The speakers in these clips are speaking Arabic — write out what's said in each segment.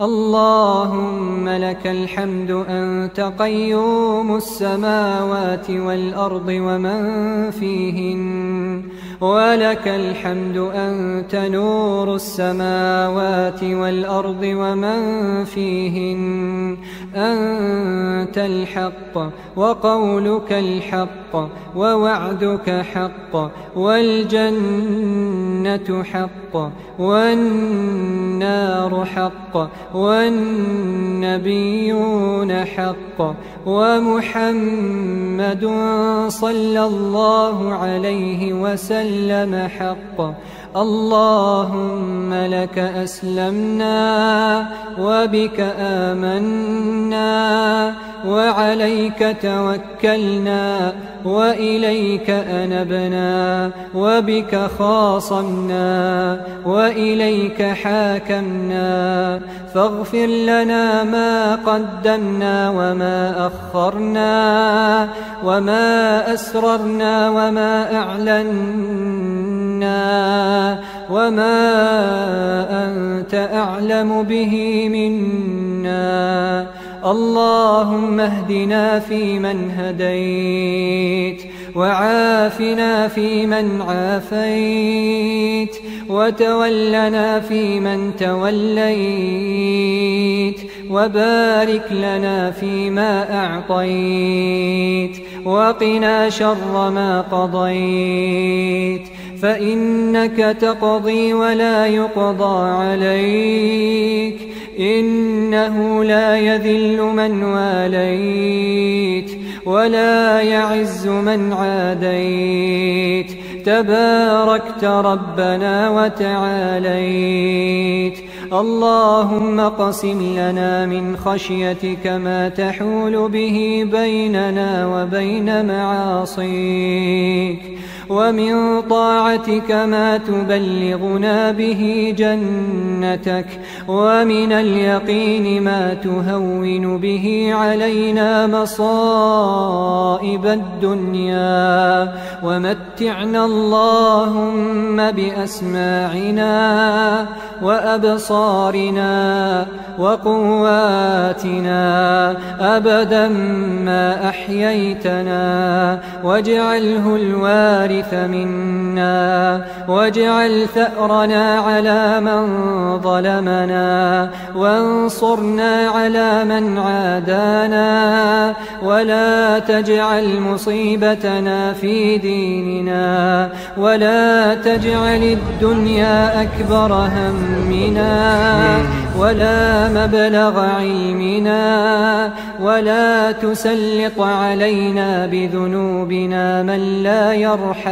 اللهم لك الحمد أنت قيوم السماوات والأرض ومن فيهن ولك الحمد أنت نور السماوات والأرض ومن فيهن أنت الحق وقولك الحق ووعدك حق والجنة حق والنار حق والنبيون حق ومحمد صلى الله عليه وسلم حق. اللهم لك أسلمنا وبك آمنا وعليك توكلنا وإليك أنبنا وبك خاصمنا وإليك حاكمنا فاغفر لنا ما قدمنا وما أخرنا وما أسررنا وما أعلنا وما أنت أعلم به منا. اللهم اهدنا فيمن هديت وعافنا فيمن عافيت وتولنا فيمن توليت وبارك لنا فيما أعطيت وقنا شر ما قضيت فإنك تقضي ولا يقضى عليك إنه لا يذل من واليت ولا يعز من عاديت تباركت ربنا وتعاليت. اللهم اقسم لنا من خشيتك ما تحول به بيننا وبين معاصيك ومن طاعتك ما تبلغنا به جنتك ومن اليقين ما تهون به علينا مصائب الدنيا ومتعنا اللهم بأسماعنا وأبصارنا وقواتنا أبدا ما أحييتنا واجعله الوارث منا واجعل ثأرنا على من ظلمنا وانصرنا على من عادانا ولا تجعل مصيبتنا في ديننا ولا تجعل الدنيا أكبر همنا ولا مبلغ علمنا ولا تسلط علينا بذنوبنا من لا يرحمنا.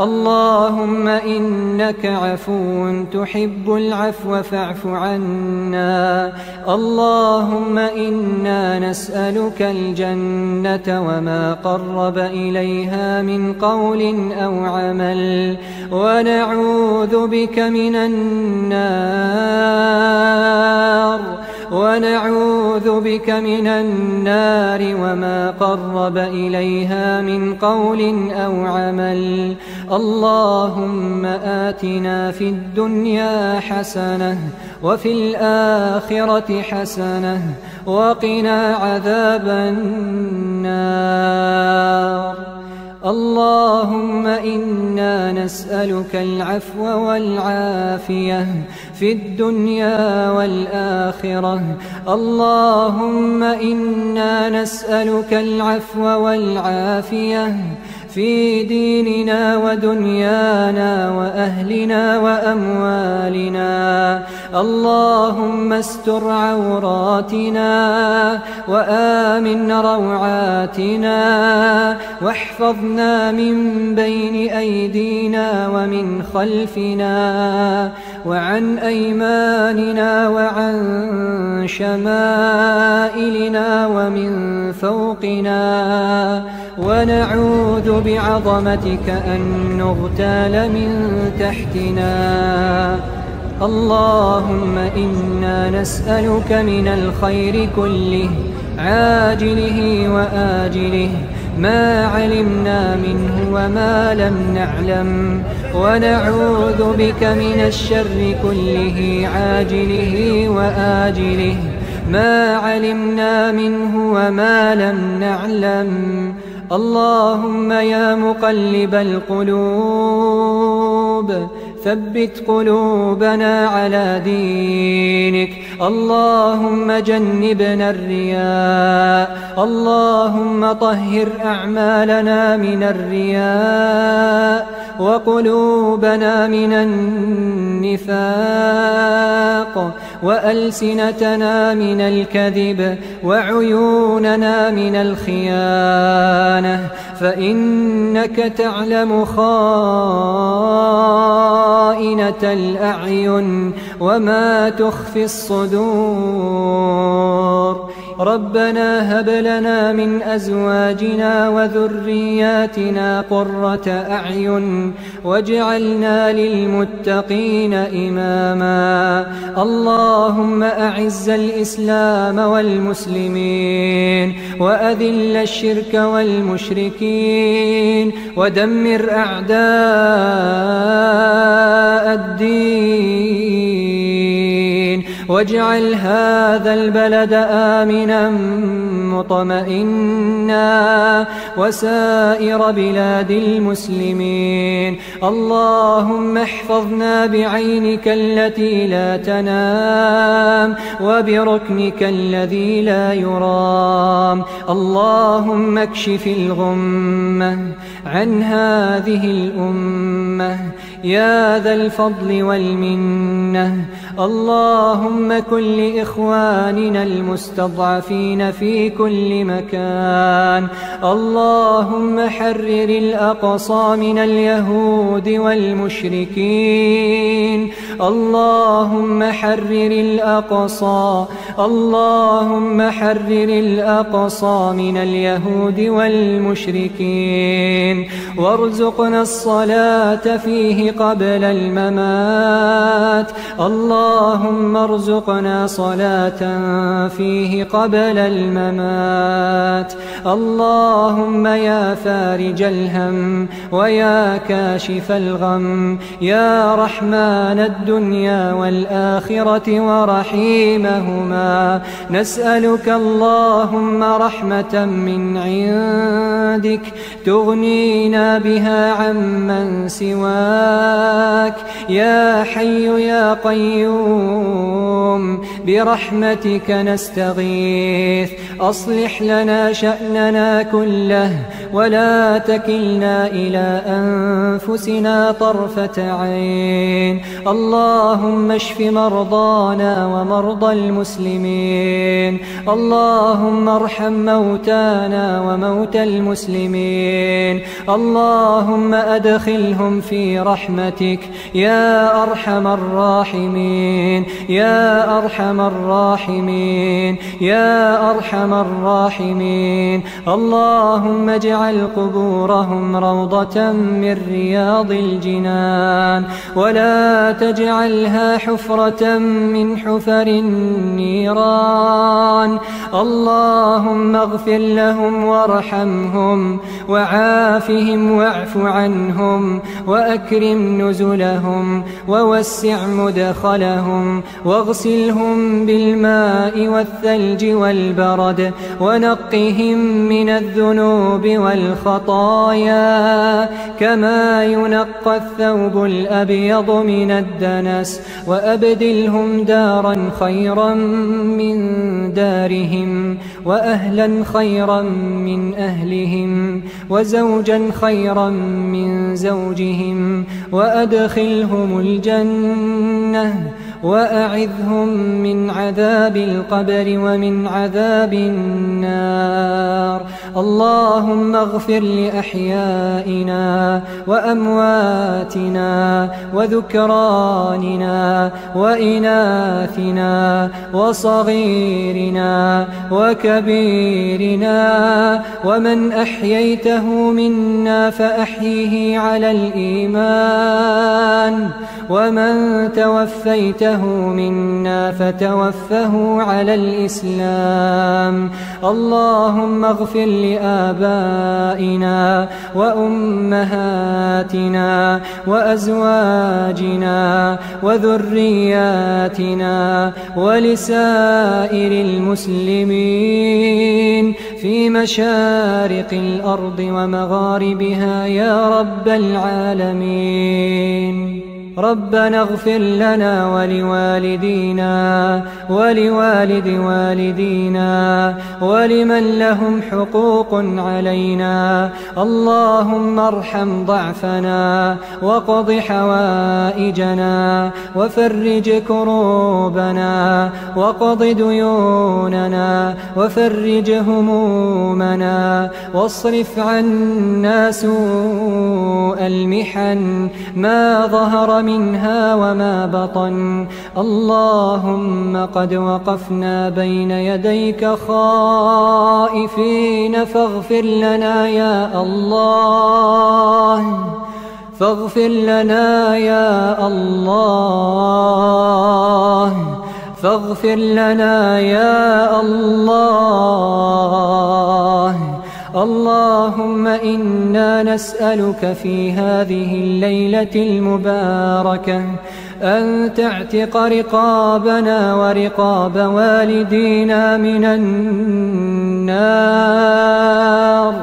اللهم إنك عفو تحب العفو فاعف عنا. اللهم إنا نسألك الجنة وما قرب إليها من قول أو عمل ونعوذ بك من النار وما قرب إليها من قول أو عمل. اللهم آتنا في الدنيا حسنة وفي الآخرة حسنة وقنا عذاب النار. اللهم إنا نسألك العفو والعافية في الدنيا والآخرة. اللهم إنا نسألك العفو والعافية في ديننا ودنيانا وأهلنا وأموالنا. اللهم استر عوراتنا وآمن روعاتنا واحفظنا من بين أيدينا ومن خلفنا وعن أيماننا وعن شمائلنا ومن فوقنا ونعوذ بعظمتك أن نغتال من تحتنا. اللهم إنا نسألك من الخير كله عاجله وآجله ما علمنا منه وما لم نعلم، ونعوذ بك من الشر كله عاجله وآجله، ما علمنا منه وما لم نعلم. اللهم يا مقلب القلوب ثبت قلوبنا على دينك، اللهم جنبنا الرياء، اللهم طهر أعمالنا من الرياء وقلوبنا من النفاق وألسنتنا من الكذب وعيوننا من الخيانة، فإنك تعلم خائنة الأعين وما تخفي الصدور. ربنا هب لنا من أزواجنا وذرياتنا قرة أعين واجعلنا للمتقين إماما. اللهم أعز الإسلام والمسلمين، وأذل الشرك والمشركين، ودمر أعداء الدين، واجعل هذا البلد آمنا مطمئنا وسائر بلاد المسلمين. اللهم احفظنا بعينك التي لا تنام وبركنك الذي لا يرام. اللهم اكشف الغمة عن هذه الأمة يا ذا الفضل والمنة. اللهم كن لإخواننا المستضعفين في كل مكان، اللهم حرر الأقصى من اليهود والمشركين، اللهم حرر الأقصى، اللهم حرر الأقصى من اليهود والمشركين، وارزقنا الصلاة فيه قبل الممات. اللهم ارزقنا صلاة فيه قبل الممات. اللهم يا فارج الهم ويا كاشف الغم يا رحمن الدنيا والآخرة ورحيمهما، نسألك اللهم رحمة من عندك تغنينا بها عمن سواك يا حي يا قيوم، برحمتك نستغيث. أصلح لنا شأننا كله ولا تكلنا إلى أنفسنا طرفة عين. اللهم اشف مرضانا ومرضى المسلمين، اللهم ارحم موتانا وموتى المسلمين، اللهم أدخلهم في رحمتك يا أرحم الراحمين يا أرحم الراحمين يا أرحم الراحمين. اللهم اجعل قبورهم روضة من رياض الجنان، ولا تجعلها حفرة من حفر النيران. اللهم اغفر لهم وارحمهم وعافهم واعف عنهم وأكرم نزلهم ووسع مدخلهم، واغسلهم بالماء والثلج والبرد، ونقهم من الذنوب والخطايا كما ينقى الثوب الأبيض من الدنس، وأبدلهم دارا خيرا من دارهم وأهلا خيرا من أهلهم وزوجا خيرا من زوجهم، وأدخلهم الجنة وأعذهم من عذاب القبر ومن عذاب النار. اللهم اغفر لأحيائنا وأمواتنا وذكراننا وإناثنا وصغيرنا وكبيرنا، ومن أحييته منا فأحيه على الإيمان، ومن توفيته له منا فتوفه على الإسلام. اللهم اغفر لآبائنا وأمهاتنا وأزواجنا وذرياتنا ولسائر المسلمين في مشارق الأرض ومغاربها يا رب العالمين. ربنا اغفر لنا ولوالدينا ولوالد والدينا ولمن لهم حقوق علينا. اللهم ارحم ضعفنا وقض حوائجنا وفرج كروبنا وقض ديوننا وفرج همومنا واصرف عنا سوء المحن ما ظهر منها وما بطن. اللهم قد وقفنا بين يديك خائفين فاغفر لنا يا الله فاغفر لنا يا الله فاغفر لنا يا الله. اللهم إنا نسألك في هذه الليلة المباركة أن تعتق رقابنا ورقاب والدينا من النار.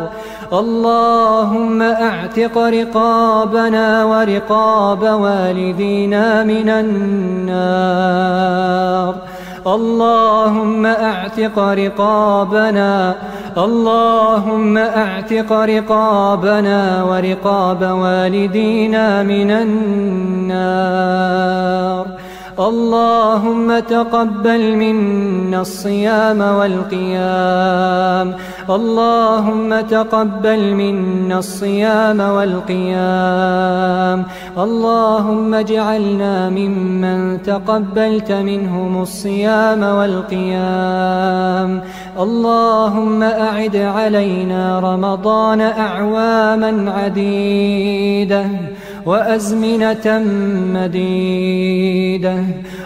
اللهم اعتق رقابنا ورقاب والدينا من النار. اللهم اعتق رقابنا اللهم اعتق رقابنا ورقاب والدينا من النار. اللهم تقبل منا الصيام والقيام اللهم تقبل منا الصيام والقيام. اللهم اجعلنا ممن تقبلت منهم الصيام والقيام. اللهم أعد علينا رمضان أعواما عديدة وأزمنة مديدة.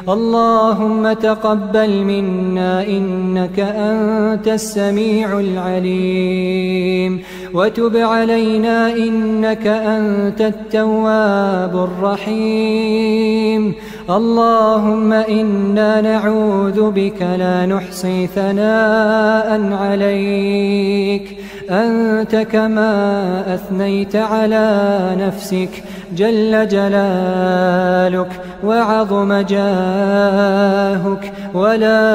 اللهم تقبل منا إنك أنت السميع العليم وتب علينا إنك أنت التواب الرحيم. اللهم إنا نعوذ بك لا نحصي ثناء عليك أنت كما أثنيت على نفسك جل جلالك وعظم جاهك ولا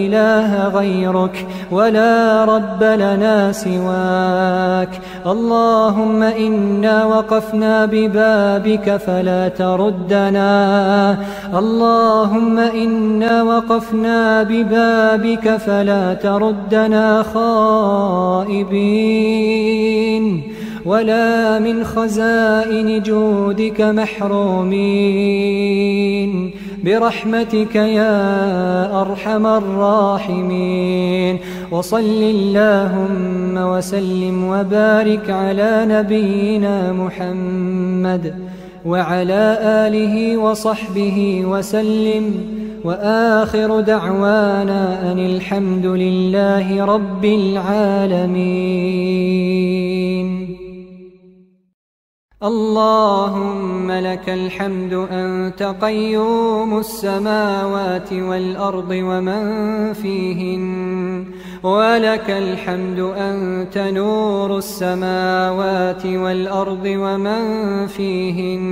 إله غيرك ولا رب لنا سواك. اللهم إنا وقفنا ببابك فلا تردنا. اللهم إنا وقفنا ببابك فلا تردنا خائبين ولا من خزائن جودك محرومين برحمتك يا أرحم الراحمين. وصل اللهم وسلم وبارك على نبينا محمد وعلى آله وصحبه وسلم. وآخر دعوانا أن الحمد لله رب العالمين. اللهم لك الحمد أنت قيوم السماوات والأرض ومن فيهن ولك الحمد أنت نور السماوات والأرض ومن فيهن.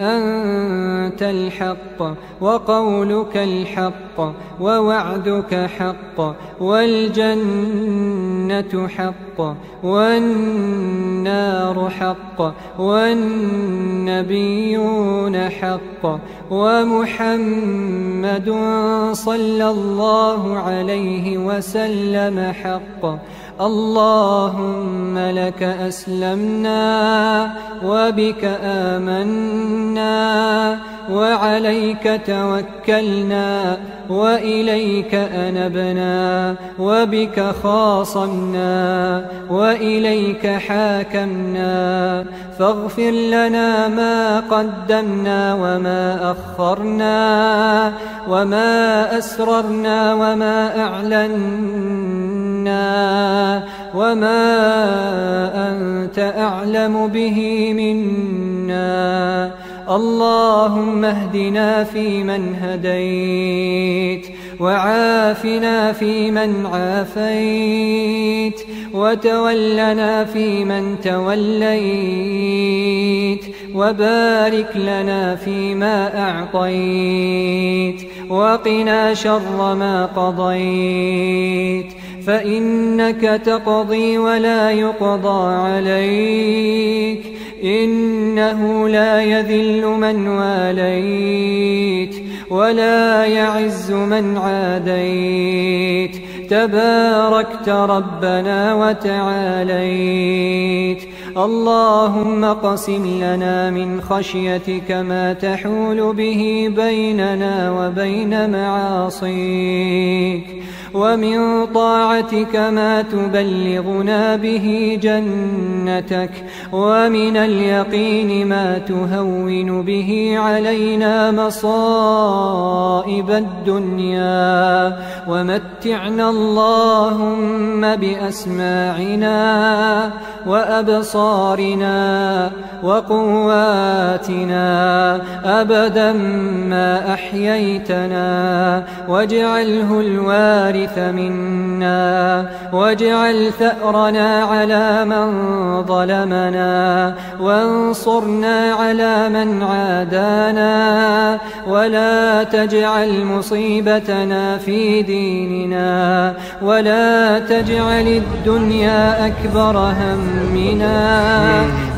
أنت الحق وقولك الحق ووعدك حق والجنة حق والنار حق والنبيون حق ومحمد صلى الله عليه وسلم حق. اللهم لك أسلمنا وبك آمنا وعليك توكلنا وإليك أنبنا وبك خاصمنا وإليك حاكمنا فاغفر لنا ما قدمنا وما أخرنا وما أسررنا وما أعلنا وما أنت أعلم به منا اللهم اهدنا فيمن هديت وعافنا فيمن عافيت وتولنا فيمن توليت وبارك لنا فيما أعطيت وقنا شر ما قضيت فإنك تقضي ولا يقضى عليك إنه لا يذل من واليت ولا يعز من عاديت تباركت ربنا وتعاليت اللهم اقسم لنا من خشيتك ما تحول به بيننا وبين معاصيك ومن طاعتك ما تبلغنا به جنتك ومن اليقين ما تهون به علينا مصائب الدنيا ومتعنا اللهم بأسماعنا وأبصارنا وقواتنا أبدا ما أحييتنا واجعله الوارث منا واجعل ثأرنا على من ظلمنا وانصرنا على من عادانا ولا تجعل مصيبتنا في ديننا ولا تجعل الدنيا أكبر همنا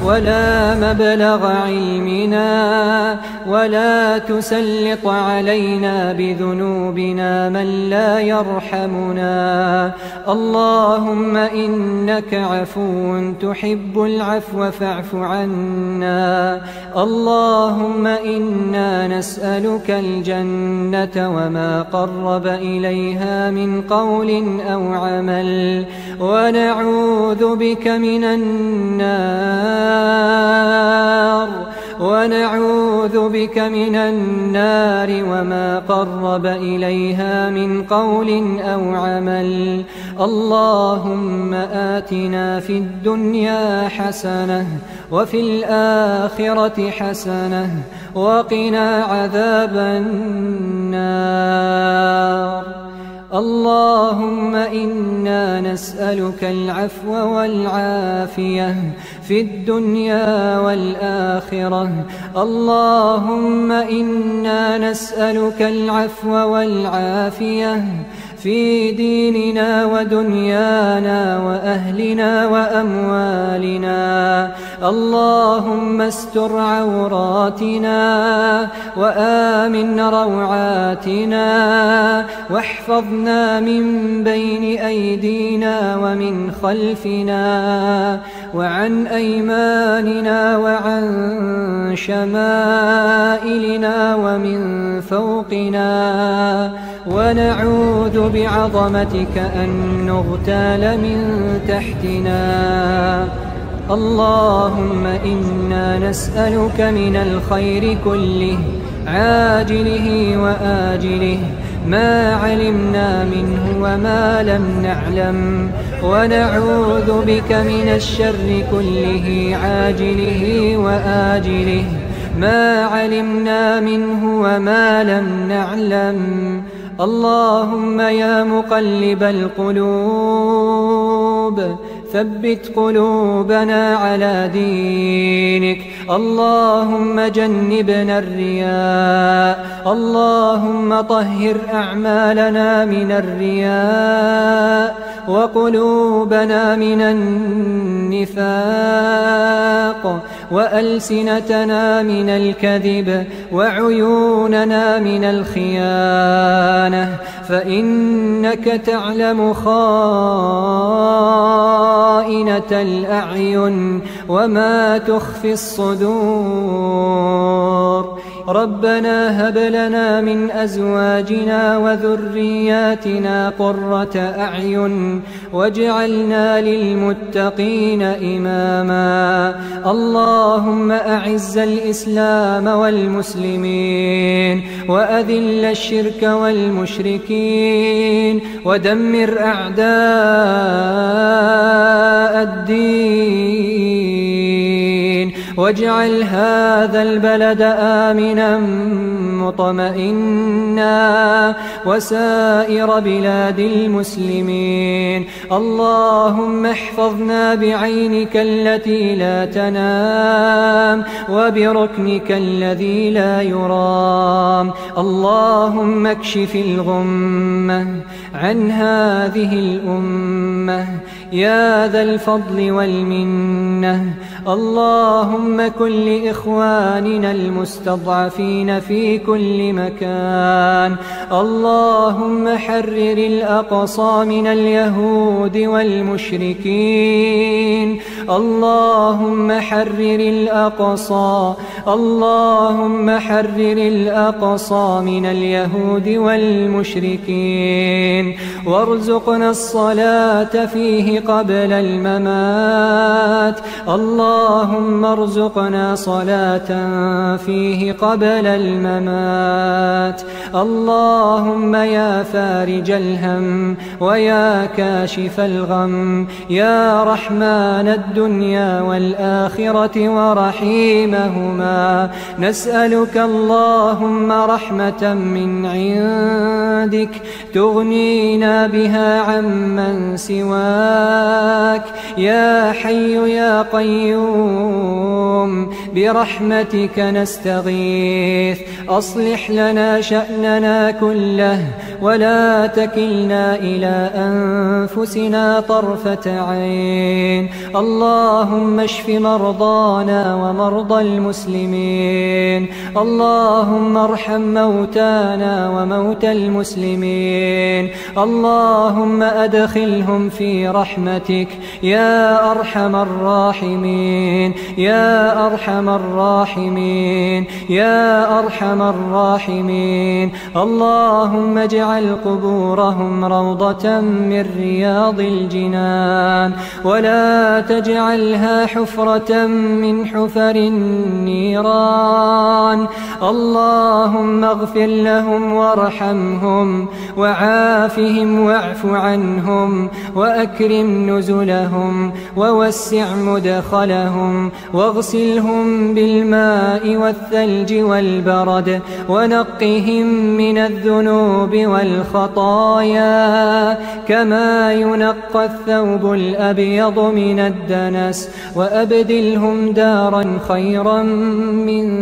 ولا مبلغ علمنا ولا تسلط علينا بذنوبنا من لا يرحمنا اللهم إنك عفو تحب العفو فاعف عنا اللهم إنا نسألك الجنة وما قرب إليها من قول أو عمل ونعوذ بك من النار وما قرب إليها من قول أو عمل اللهم آتنا في الدنيا حسنة وفي الآخرة حسنة وقنا عذاب النار اللهم إنا نسألك العفو والعافية في الدنيا والآخرة اللهم إنا نسألك العفو والعافية في ديننا ودنيانا وأهلنا وأموالنا اللهم استر عوراتنا وآمن روعاتنا واحفظنا من بين أيدينا ومن خلفنا وعن أيماننا وعن شمائلنا ومن فوقنا ونعوذ بعظمتك أن نغتال من تحتنا اللهم إنا نسألك من الخير كله عاجله وآجله ما علمنا منه وما لم نعلم ونعوذ بك من الشر كله عاجله وآجله ما علمنا منه وما لم نعلم اللهم يا مقلب القلوب ثبت قلوبنا على دينك. اللهم جنبنا الرياء، اللهم طهر أعمالنا من الرياء وقلوبنا من النفاق وألسنتنا من الكذب وعيوننا من الخيانة، فإنك تعلم خائنة الأعين وما تخفي الصدور. ربنا هب لنا من أزواجنا وذرياتنا قرة أعين واجعلنا للمتقين إماما. اللهم أعز الإسلام والمسلمين وأذل الشرك والمشركين ودمر أعداء الدين، واجعل هذا البلد آمنا مطمئنا وسائر بلاد المسلمين. اللهم احفظنا بعينك التي لا تنام وبركنك الذي لا يرام. اللهم اكشف الغمة عن هذه الأمة يا ذا الفضل والمنة. اللهم كن لإخواننا المستضعفين في كل مكان، اللهم حرر الأقصى من اليهود والمشركين، اللهم حرر الأقصى، اللهم حرر الأقصى من اليهود والمشركين، وارزقنا الصلاة فيه قبل الممات. اللهم ارزقنا صلاة فيه قبل الممات. اللهم يا فارج الهم ويا كاشف الغم يا رحمن الدنيا والآخرة ورحيمهما، نسألك اللهم رحمة من عندك تغنينا بها عمن سواك يا حي يا قيوم، برحمتك نستغيث. أصلح لنا شأننا كله ولا تكلنا إلى أنفسنا طرفة عين. اللهم اشف مرضانا ومرضى المسلمين، اللهم ارحم موتانا وموتى المسلمين، اللهم أدخلهم في رحمتك يا أرحم الراحمين يا أرحم الراحمين يا أرحم الراحمين. اللهم اجعل قبورهم روضة من رياض الجنان، ولا تجعلها حفرة من حفر النيران. اللهم اغفر لهم وارحمهم وعافهم واعف عنهم وأكرم نزلهم ووسع مدخلهم، واغسلهم بالماء والثلج والبرد، ونقهم من الذنوب والخطايا كما ينقى الثوب الأبيض من الدنس، وأبدلهم دارا خيرا من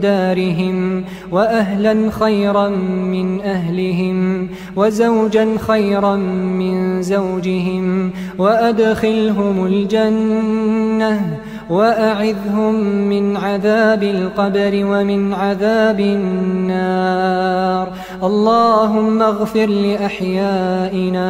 دارهم وأهلا خيرا من أهلهم وزوجا خيرا من زوجهم، وأدخلهم الجنة وأعذهم من عذاب القبر ومن عذاب النار. اللهم اغفر لأحيائنا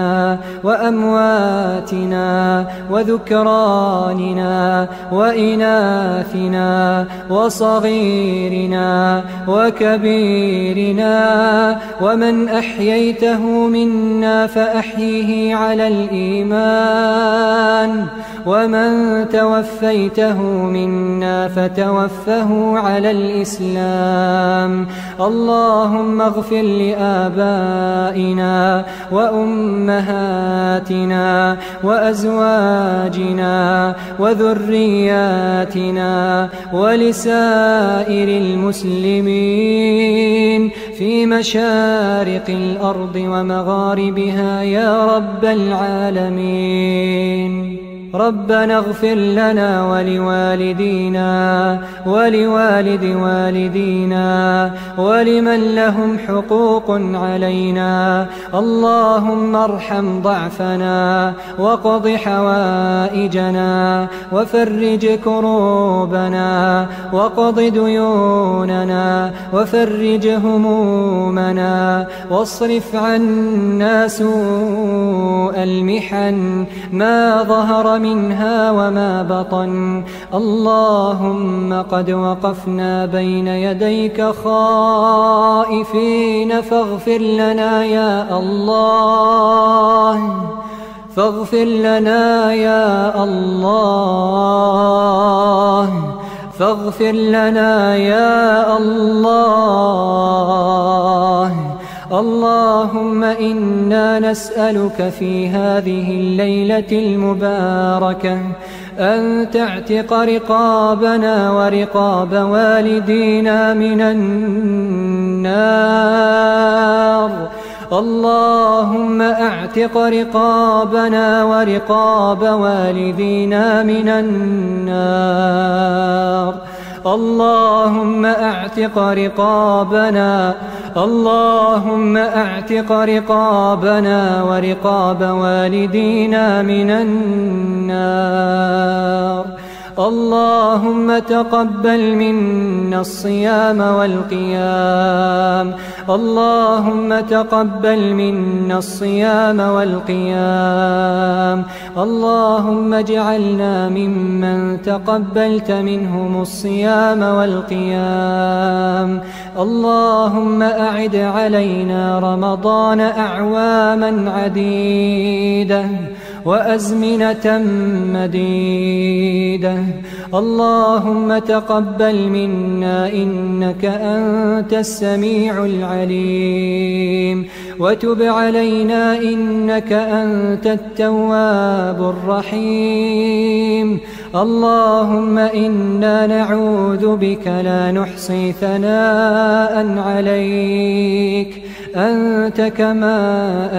وأمواتنا وذكراننا وإناثنا وصغيرنا وكبيرنا، ومن أحييته منا فأحيه على الإيمان، ومن توفيته منا فتوفه على الإسلام. اللهم اغفر لآبائنا وأمهاتنا وأزواجنا وذرياتنا ولسائر المسلمين في مشارق الأرض ومغاربها يا رب العالمين. ربنا اغفر لنا ولوالدينا ولوالد والدينا ولمن لهم حقوق علينا، اللهم ارحم ضعفنا وقض حوائجنا وفرج كروبنا وقض ديوننا وفرج همومنا واصرف عنا سوء المحن ما ظهر منها وما بطن. اللهم قد وقفنا بين يديك خائفين فاغفر لنا يا الله، فاغفر لنا يا الله، فاغفر لنا يا الله. اللهم إنا نسألك في هذه الليلة المباركة أن تعتق رقابنا ورقاب والدينا من النار. اللهم اعتق رقابنا ورقاب والدينا من النار، اللهم اعتق رقابنا، اللهم اعتق رقابنا ورقاب والدينا من النار. اللهم تقبل منا الصيام والقيام، اللهم تقبل منا الصيام والقيام، اللهم اجعلنا ممن تقبلت منهم الصيام والقيام. اللهم أعد علينا رمضان أعواما عديدة وأزمنة مديدة. اللهم تقبل منا إنك أنت السميع العليم، وتب علينا إنك أنت التواب الرحيم. اللهم إنا نعوذ بك لا نحصي ثناء عليك، أنت كما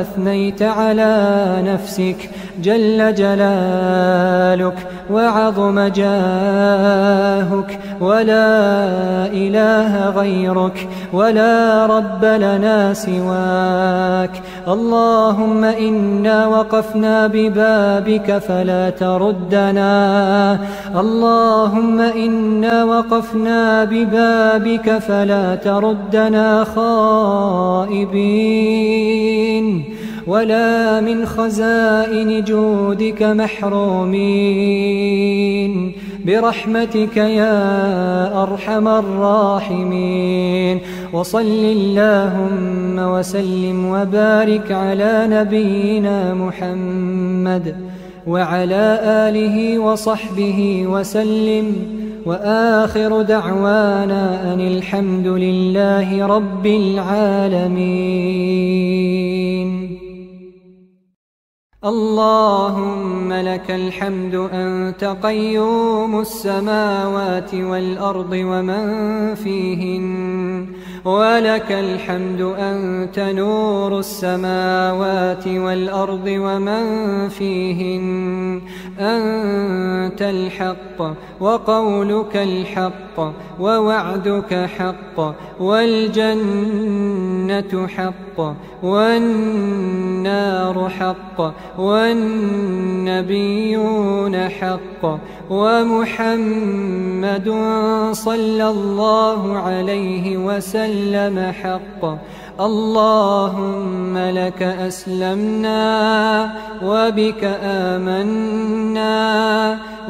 أثنيت على نفسك جل جلالك وعظم جاهك، ولا إله غيرك ولا رب لنا سواك. اللهم إنا وقفنا ببابك فلا تردنا، اللهم إنا وقفنا ببابك فلا تردنا خائبين ولا من خزائن جودك محرومين، برحمتك يا أرحم الراحمين. وصل اللهم وسلم وبارك على نبينا محمد وعلى آله وصحبه وسلم، وآخر دعوانا أن الحمد لله رب العالمين. اللهم لك الحمد، أنت قيوم السماوات والأرض ومن فيهن، ولك الحمد، أنت نور السماوات والأرض ومن فيهن، أنت الحق، وقولك الحق، ووعدك حق، والجنة حق، والنار حق، والنبيون حق، ومحمد صلى الله عليه وسلم حق. اللهم لك أسلمنا وبك آمنا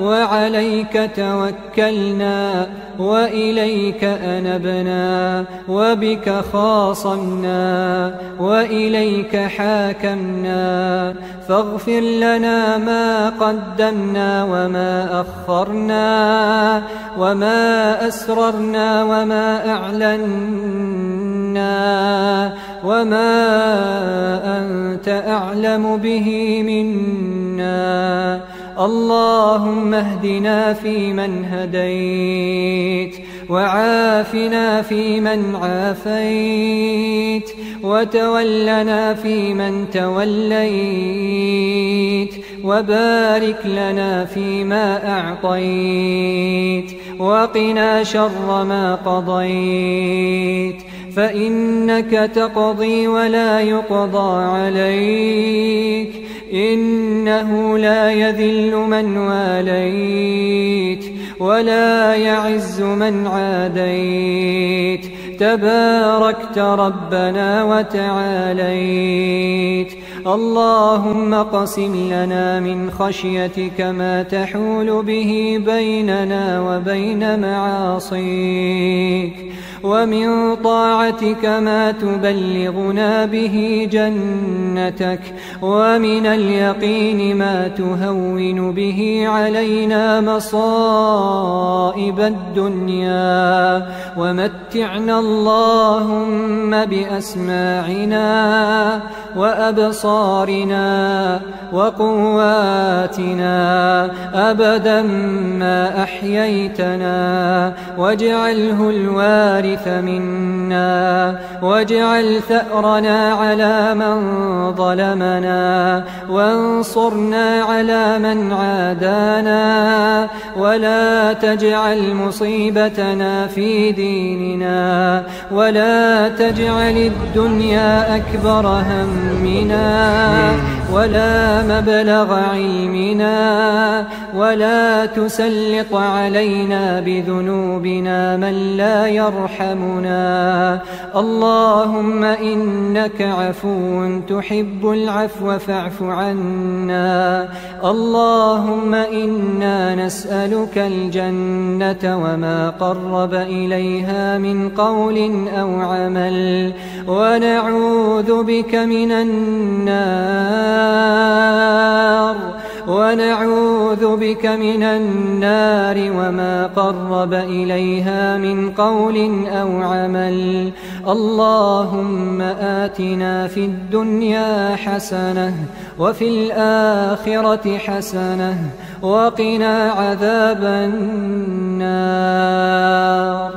وعليك توكلنا وإليك أنبنا وبك خاصمنا وإليك حاكمنا، فاغفر لنا ما قدمنا وما أخرنا وما أسررنا وما أعلنا، وما أنت أعلم به منا. اللهم اهدنا فيمن هديت وعافنا فيمن عافيت وتولنا فيمن توليت وبارك لنا فيما أعطيت وقنا شر ما قضيت فإنك تقضي ولا يقضى عليك إنه لا يذل من واليت ولا يعز من عاديت تباركت ربنا وتعاليت اللهم اقسم لنا من خشيتك ما تحول به بيننا وبين معاصيك ومن طاعتك ما تبلغنا به جنتك ومن اليقين ما تهون به علينا مصائب الدنيا ومتعنا اللهم بأسماعنا وأبصارنا وقواتنا أبدا ما أحييتنا واجعله الوارث منا واجعل ثأرنا على من ظلمنا وانصرنا على من عادانا ولا تجعل مصيبتنا في ديننا ولا تجعل الدنيا أكبر همنا ولا مبلغ علمنا ولا تسلط علينا بذنوبنا من لا يرحمنا اللهم إنك عفو تحب العفو فاعف عنا اللهم إنا نسألك الجنة وما قرب إليها من قول أو عمل ونعوذ بك من النار وما قرب إليها من قول أو عمل اللهم آتنا في الدنيا حسنة وفي الآخرة حسنة وقنا عذاب النار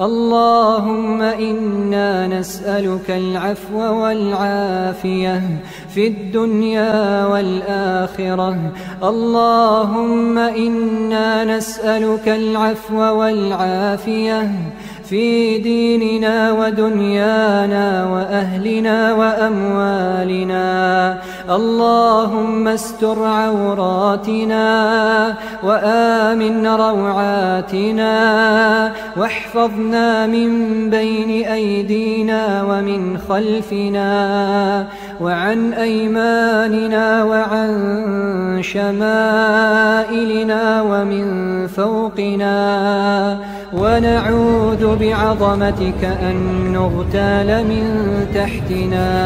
اللهم إنا نسألك العفو والعافية في الدنيا والآخرة اللهم إنا نسألك العفو والعافية في ديننا ودنيانا وأهلنا وأموالنا اللهم استر عوراتنا وآمن روعاتنا واحفظنا من بين أيدينا ومن خلفنا وعن أيماننا وعن شمائلنا ومن فوقنا ونعوذ بعظمتك أن نغتال من تحتنا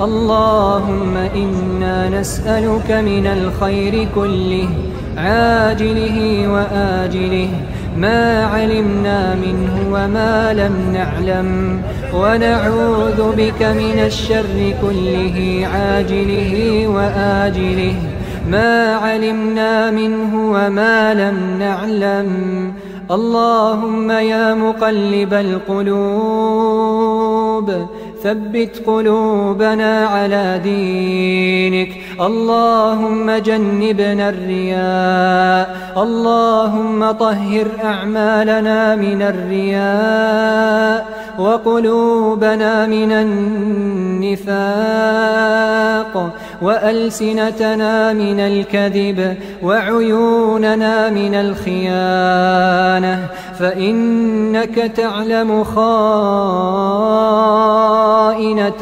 اللهم إنا نسألك من الخير كله عاجله وآجله ما علمنا منه وما لم نعلم ونعوذ بك من الشر كله عاجله وآجله ما علمنا منه وما لم نعلم اللهم يا مقلب القلوب ثبت قلوبنا على دينك اللهم جنبنا الرياء اللهم طهر أعمالنا من الرياء وقلوبنا من النفاق وألسنتنا من الكذب وعيوننا من الخيانة فإنك تعلم خائنة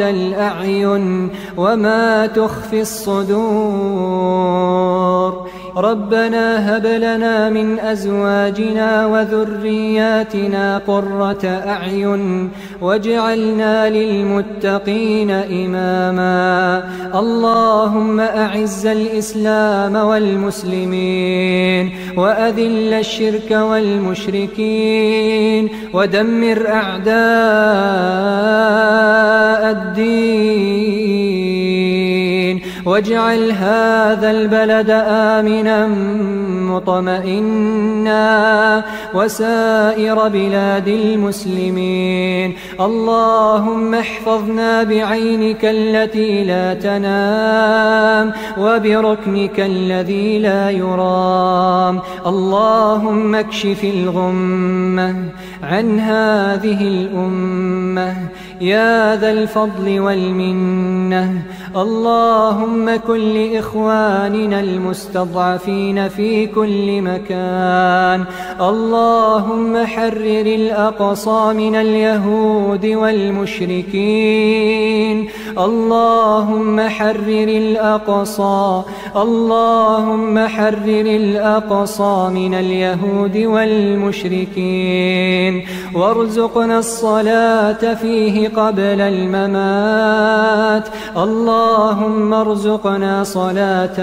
الأعين وما تخفي الصدور ربنا هب لنا من أزواجنا وذرياتنا قرة أعين واجعلنا للمتقين إماما اللهم أعز الإسلام والمسلمين وأذل الشرك والمشركين ودمر أعداء الدين واجعل هذا البلد آمنا مطمئنا وسائر بلاد المسلمين. اللهم احفظنا بعينك التي لا تنام وبركنك الذي لا يرام. اللهم اكشف الغمة عن هذه الأمة يا ذا الفضل والمنة. اللهم كن لإخواننا المستضعفين في كل مكان. اللهم حرر الأقصى من اليهود والمشركين. اللهم حرر الأقصى، اللهم حرر الأقصى من اليهود والمشركين، وارزقنا الصلاة فيه قبل الممات. اللهم ارزقنا صلاة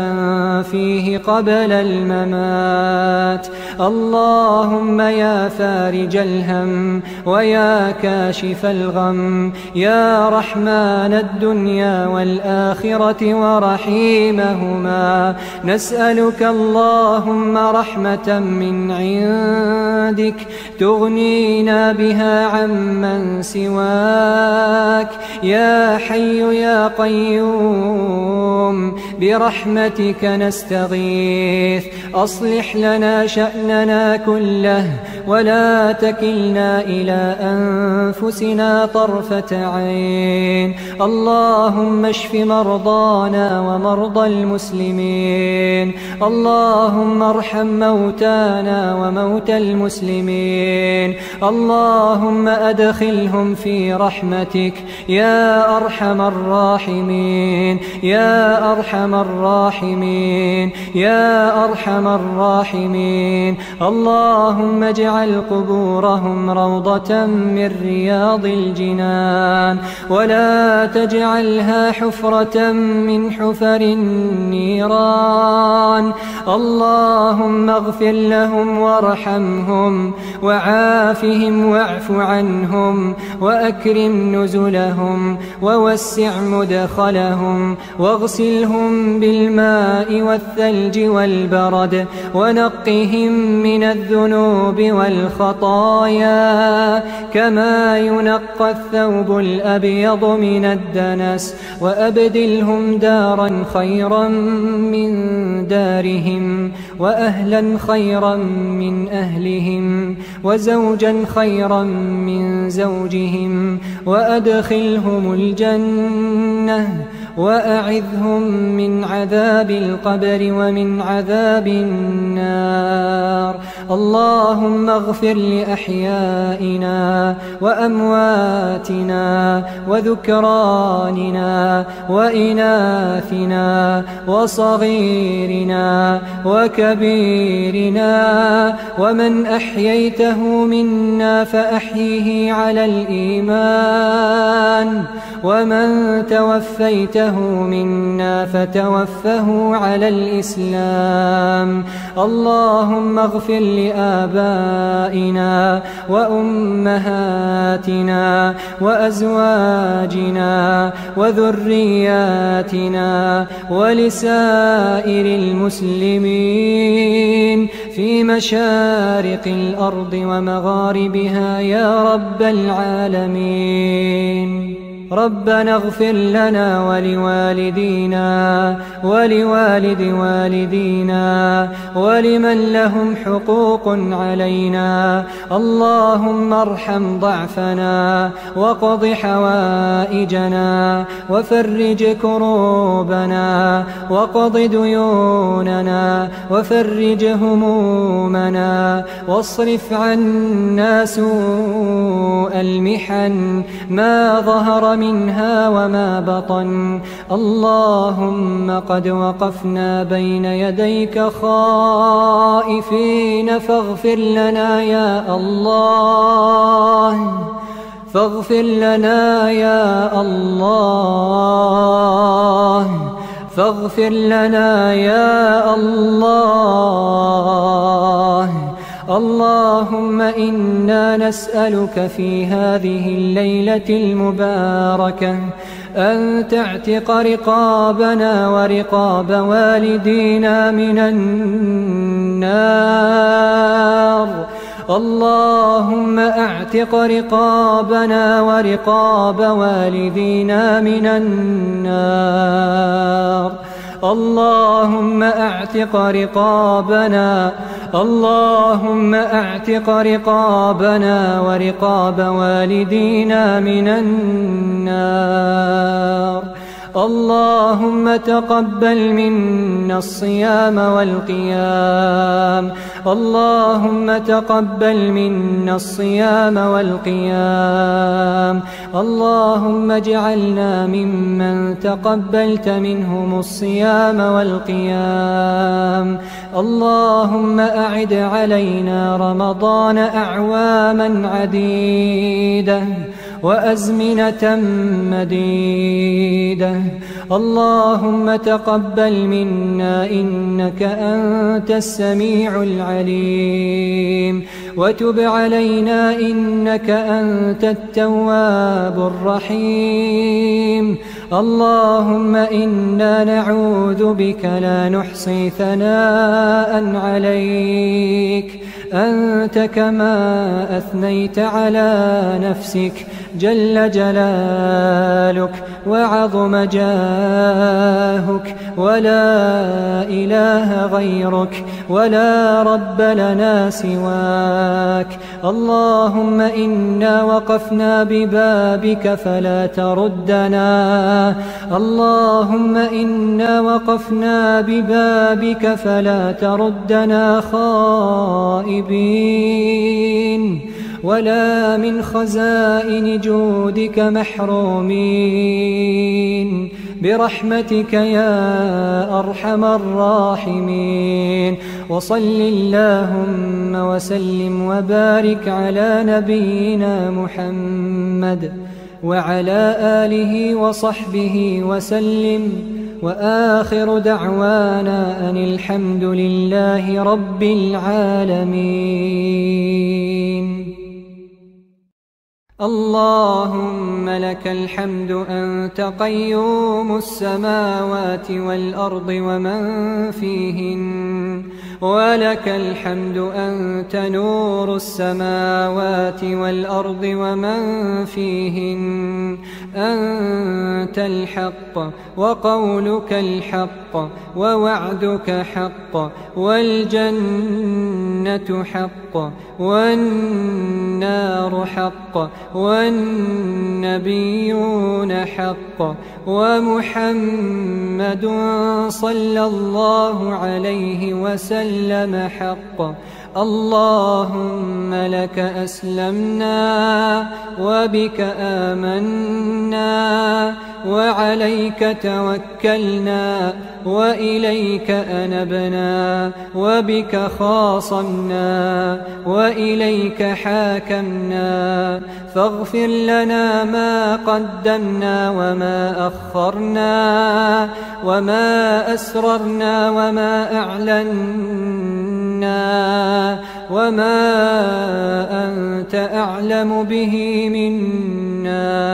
فيه قبل الممات. اللهم يا فارج الهم ويا كاشف الغم يا رحمن الدنيا والآخرة ورحيمهما، نسألك اللهم رحمة من عندك تغنينا بها عمن سواك يا حي يا قيوم، برحمتك نستغيث. أصلح لنا شأننا كله ولا تكلنا إلى أنفسنا طرفة عين. اللهم اشف مرضانا ومرضى المسلمين. اللهم ارحم موتانا وموتى المسلمين. اللهم أدخلهم في رحمتك يا أرحم الراحمين يا أرحم الراحمين يا أرحم الراحمين. اللهم اجعل قبورهم روضة من رياض الجنان، ولا تجعلها حفرة من حفر النيران. اللهم اغفر لهم وارحمهم وعافهم واعف عنهم وأكرم نزلهم ووسع مدخلهم، واغسلهم بالماء والثلج والبرد، ونقهم من الذنوب والخطايا كما ينقى الثوب الأبيض من الدنس، وأبدلهم دارا خيرا من دارهم وأهلا خيرا من أهلهم وزوجا خيرا من زوجهم، وأدخلهم الجنة وأعذهم من عذاب القبر ومن عذاب النار. اللهم اغفر لأحيائنا وأمواتنا وذكراننا وإناثنا وصغيرنا وكبيرنا، ومن أحييته منا فأحيه على الإيمان، ومن توفيته منا فتوفه على الإسلام. اللهم اغفر لآبائنا وأمهاتنا وأزواجنا وذرياتنا ولسائر المسلمين في مشارق الأرض ومغاربها يا رب العالمين. ربنا اغفر لنا ولوالدينا ولوالد والدينا ولمن لهم حقوق علينا. اللهم ارحم ضعفنا وقض حوائجنا وفرج كروبنا وقض ديوننا وفرج همومنا، واصرف عنا سوء المحن ما ظهر منها وما بطن. اللهم قد وقفنا بين يديك خائفين، فاغفر لنا يا الله، فاغفر لنا يا الله، فاغفر لنا يا الله. اللهم إنا نسألك في هذه الليلة المباركة أن تعتق رقابنا ورقاب والدينا من النار. اللهم أعتق رقابنا ورقاب والدينا من النار. اللهم أعتق رقابنا، اللهم أعتق رقابنا ورقاب والدينا من النار. اللهم تقبل منا الصيام والقيام، اللهم تقبل منا الصيام والقيام. اللهم اجعلنا ممن تقبلت منهم الصيام والقيام. اللهم أعد علينا رمضان أعواما عديدة وأزمنة مديدة. اللهم تقبل منا إنك أنت السميع العليم، وتب علينا إنك أنت التواب الرحيم. اللهم إنا نعوذ بك لا نحصي ثناء عليك، أنت كما أثنيت على نفسك جل جلالك وعظم جاهك، ولا إله غيرك ولا رب لنا سواك. اللهم إنا وقفنا ببابك فلا تردنا، اللهم إنا وقفنا ببابك فلا تردنا خائبين، ولا من خزائن جودك محرومين، برحمتك يا أرحم الراحمين. وصل اللهم وسلم وبارك على نبينا محمد وعلى آله وصحبه وسلم، وآخر دعوانا أن الحمد لله رب العالمين. اللهم لك الحمد، أنت قيوم السماوات والأرض ومن فيهن، ولك الحمد، أنت نور السماوات والأرض ومن فيهن، أنت الحق، وقولك الحق، ووعدك حق، والجنة حق، والنار حق، والنبيون حق، ومحمد صلى الله عليه وسلم حق. اللهم لك أسلمنا، وبك آمنا، وعليك توكلنا، وإليك أنبنا، وبك خاصمنا، وإليك حاكمنا. فاغفر لنا ما قدمنا وما أخرنا، وما أسررنا وما أعلنا، وما أنت أعلم به منا.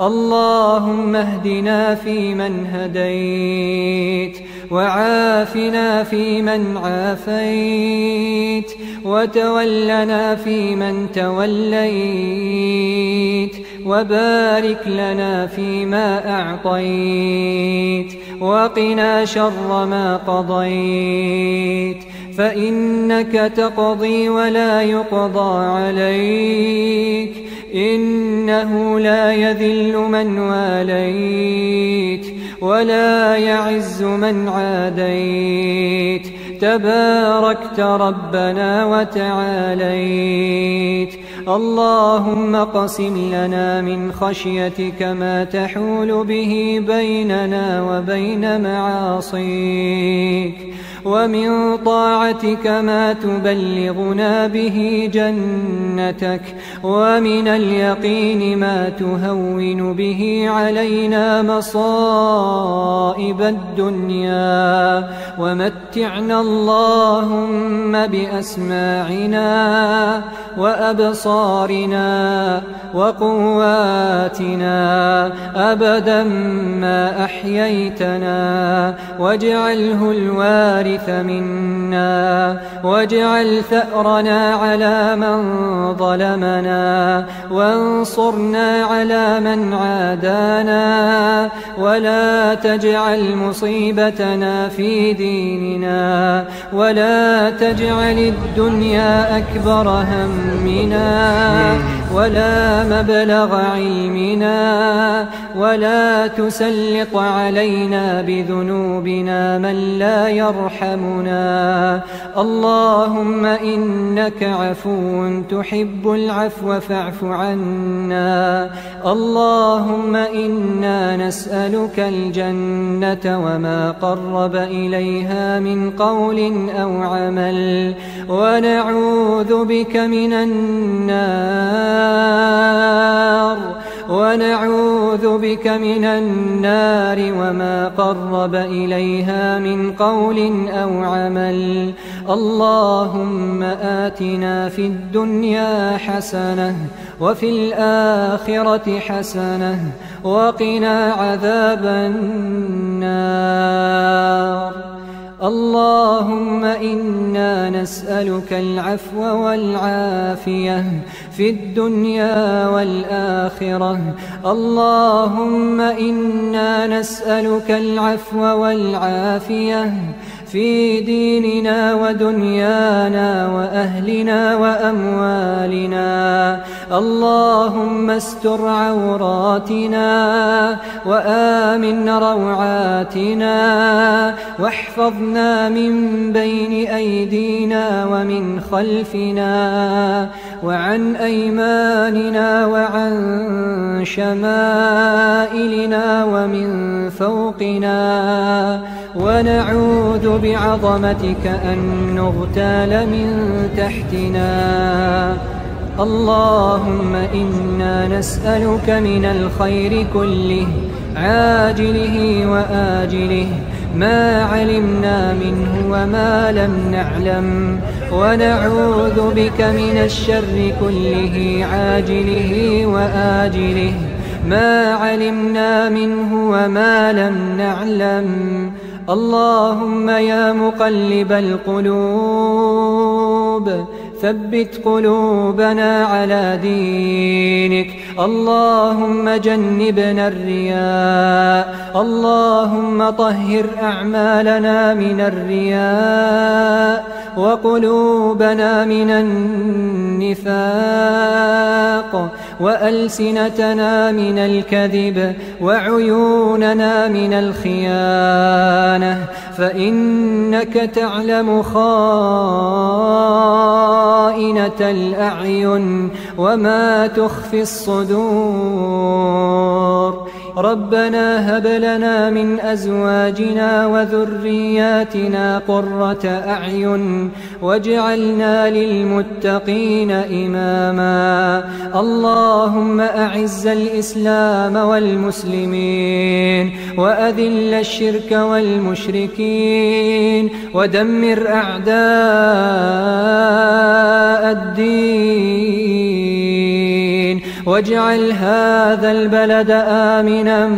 اللهم اهدنا فيمن هديت، وعافنا فيمن عافيت، وتولنا فيمن توليت، وبارك لنا فيما أعطيت، وقنا شر ما قضيت، فإنك تقضي ولا يقضى عليك، إنه لا يذل من واليت ولا يعز من عاديت. تباركت ربنا وتعاليت. اللهم اقسم لنا من خشيتك ما تحول به بيننا وبين معاصيك، ومن طاعتك ما تبلغنا به جنتك، ومن اليقين ما تهون به علينا مصائب الدنيا، ومتعنا اللهم بأسماعنا وأبصارنا وقواتنا أبدا ما أحييتنا، واجعله الوارث منا، واجعل ثأرنا على من ظلمنا، وانصرنا على من عادانا، ولا تجعل مصيبتنا في ديننا، ولا تجعل الدنيا أكبر همنا ولا مبلغ علمنا، ولا تسلط علينا بذنوبنا من لا يرحمنا. اللهم إنك عفو تحب العفو فاعف عنا. اللهم إنا نسألك الجنة وما قرب إليها من قول أو عمل، ونعوذ بك من النار وما قرب إليها من قول أو عمل. اللهم آتنا في الدنيا حسنة وفي الآخرة حسنة وقنا عذاب النار. اللهم إنا نسألك العفو والعافية في الدنيا والآخرة. اللهم إنا نسألك العفو والعافية في ديننا ودنيانا وأهلنا وأموالنا. اللهم استر عوراتنا وآمن روعاتنا، واحفظنا من بين أيدينا ومن خلفنا وعن أيماننا وعن شمائلنا ومن فوقنا، ونعوذ بعظمتك أن نغتال من تحتنا. اللهم إنا نسألك من الخير كله عاجله وآجله ما علمنا منه وما لم نعلم، ونعوذ بك من الشر كله عاجله وآجله ما علمنا منه وما لم نعلم. اللهم يا مقلب القلوب ثبت قلوبنا على دينك. اللهم جنبنا الرياء، اللهم طهر أعمالنا من الرياء وقلوبنا من النفاق، وألسنتنا من الكذب، وعيوننا من الخيانة، فإنك تعلم خائنة الأعين وما تخفي الصدور. ربنا هب لنا من أزواجنا وذرياتنا قرة أعين واجعلنا للمتقين إماما. اللهم أعز الإسلام والمسلمين، وأذل الشرك والمشركين، ودمر أعداء الدين، واجعل هذا البلد آمنا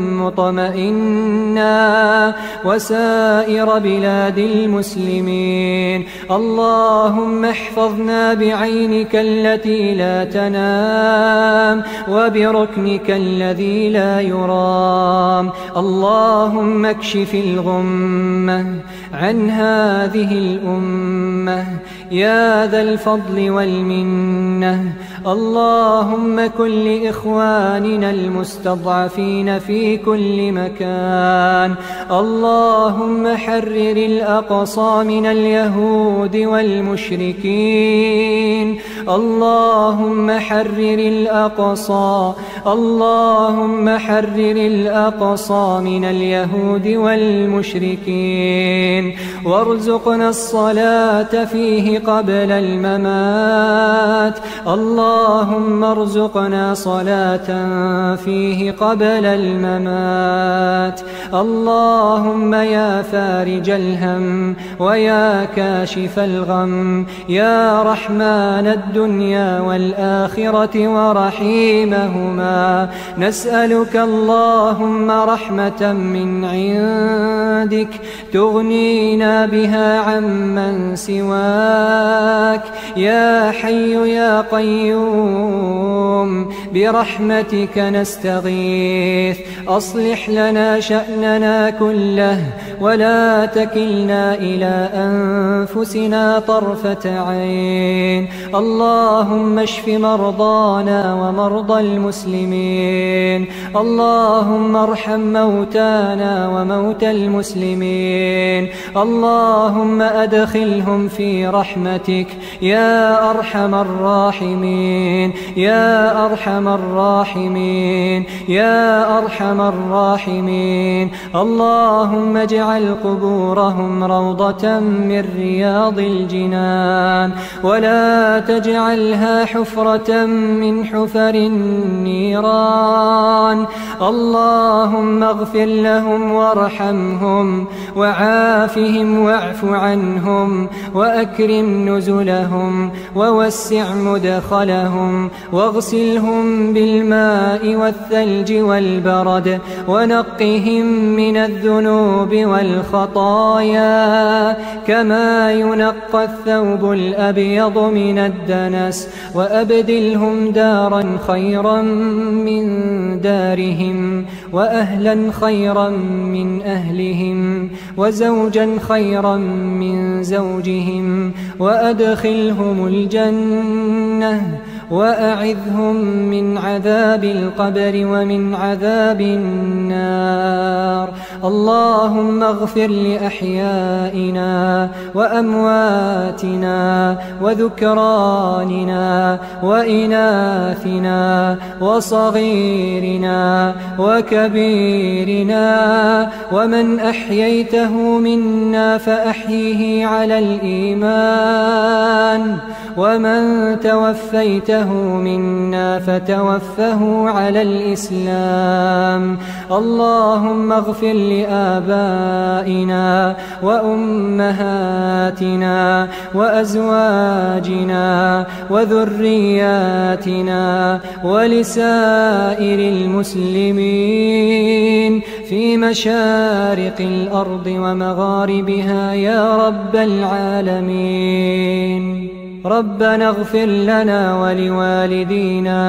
مطمئنا وسائر بلاد المسلمين. اللهم احفظنا بعينك التي لا تنام وبركنك الذي لا يرام. اللهم اكشف الغمة عن هذه الأمة يا ذا الفضل والمنة. اللهم كن لإخواننا المستضعفين في كل مكان، اللهم حرر الأقصى من اليهود والمشركين، اللهم حرر الأقصى، اللهم حرر الأقصى من اليهود والمشركين، وارزقنا الصلاة فيه قبل الممات. اللهم ارزقنا صلاة فيه قبل الممات. اللهم يا فارج الهم ويا كاشف الغم، يا رحمن الدنيا والآخرة ورحيمهما، نسألك اللهم رحمة من عندك تغنينا بها عمن سواك، يا حي يا قيوم برحمتك نستغيث. أصلح لنا شأننا كله ولا تكلنا إلى أنفسنا طرفة عين. اللهم اشف مرضانا ومرضى المسلمين، اللهم ارحم موتانا وموتى المسلمين، اللهم أدخلهم في رحمتك يا أرحم الراحمين، يا أرحم الراحمين، يا أرحم الراحمين. اللهم اجعل قبورهم روضة من رياض الجنان، ولا تجعلها حفرة من حفر النيران. اللهم اغفر لهم وارحمهم وعافهم واعف عنهم، وأكرم نزلهم ووسع مدخلهم، واغسلهم بالماء والثلج والبرد، ونقهم من الذنوب والخطايا كما ينقى الثوب الأبيض من الدنس، وأبدلهم دارا خيرا من دارهم، وأهلا خيرا من أهلهم، وزوجا خيرا من زوجهم، وأدخلهم الجنة، وأعذهم من عذاب القبر ومن عذاب النار. اللهم اغفر لأحيائنا وأمواتنا وذكراننا وإناثنا وصغيرنا وكبيرنا، ومن أحييته منا فأحيه على الإيمان، ومن توفيته منا فتوفه على الإسلام. اللهم اغفر لآبائنا وأمهاتنا وأزواجنا وذرياتنا ولسائر المسلمين في مشارق الأرض ومغاربها يا رب العالمين. ربنا اغفر لنا ولوالدينا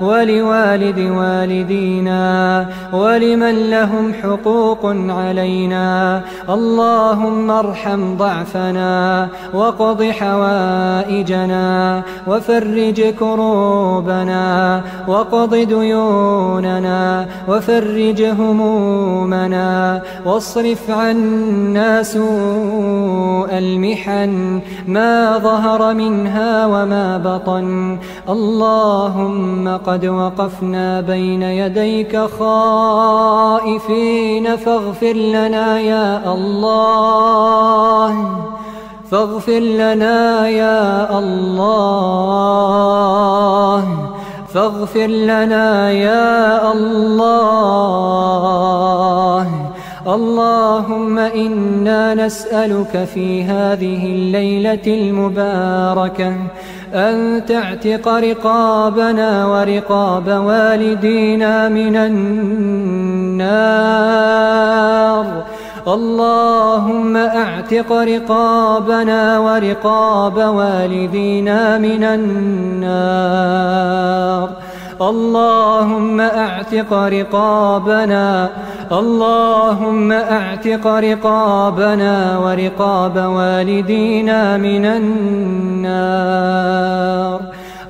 ولوالد والدينا ولمن لهم حقوق علينا. اللهم ارحم ضعفنا وقض حوائجنا وفرج كروبنا وقض ديوننا وفرج همومنا، واصرف عنا سوء المحن ما ظهر منها وما بطن. اللهم قد وقفنا بين يديك خائفين، فاغفر لنا يا الله، فاغفر لنا يا الله، فاغفر لنا يا الله. اللهم إنا نسألك في هذه الليلة المباركة أن تعتق رقابنا ورقاب والدينا من النار. اللهم اعتق رقابنا ورقاب والدينا من النار. اللهم اعتق رقابنا، اللهم اعتق رقابنا ورقاب والدينا من النار.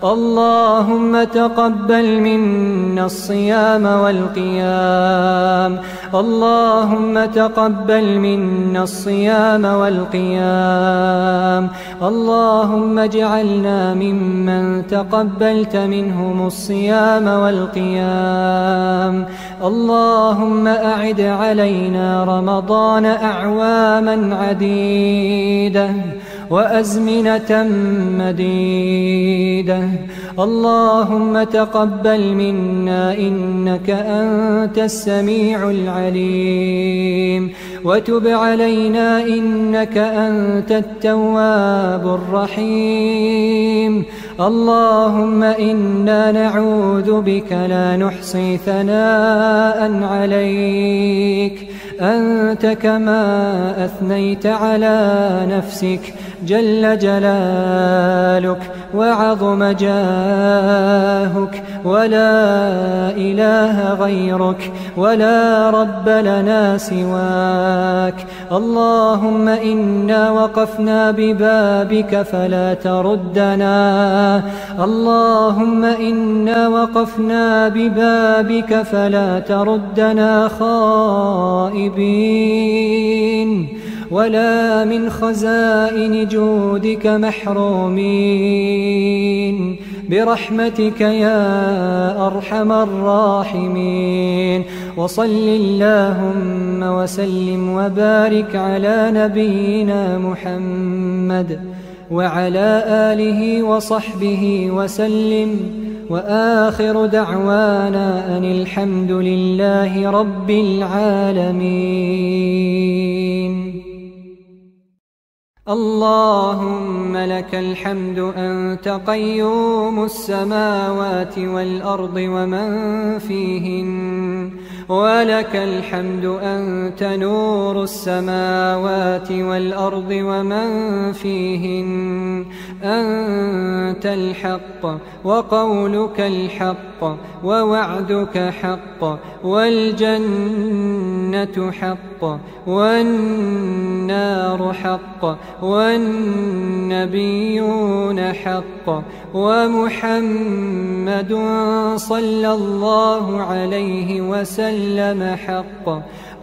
اللهم تقبل منا الصيام والقيام، اللهم تقبل منا الصيام والقيام، اللهم اجعلنا ممن تقبلت منهم الصيام والقيام. اللهم أعد علينا رمضان أعواما عديدة وأزمنة مديدة. اللهم تقبل منا إنك أنت السميع العليم، وتب علينا إنك أنت التواب الرحيم. اللهم إنا نعوذ بك لا نحصي ثناء عليك، أنت كما أثنيت على نفسك جل جلالك وعظم جاهك، ولا إله غيرك ولا رب لنا سواك. اللهم إنا وقفنا ببابك فلا تردنا، اللهم إنا وقفنا ببابك فلا تردنا خائبين، ولا من خزائن جودك محرومين، برحمتك يا أرحم الراحمين. وصل اللهم وسلم وبارك على نبينا محمد وعلى آله وصحبه وسلم، وآخر دعوانا أن الحمد لله رب العالمين. اللهم لك الحمد، أنت قيوم السماوات والأرض ومن فيهن، ولك الحمد، أنت نور السماوات والأرض ومن فيهن، أنت الحق، وقولك الحق، ووعدك حق، والجنة حق، والنار حق، والنبيون حق، ومحمد صلى الله عليه وسلم حق.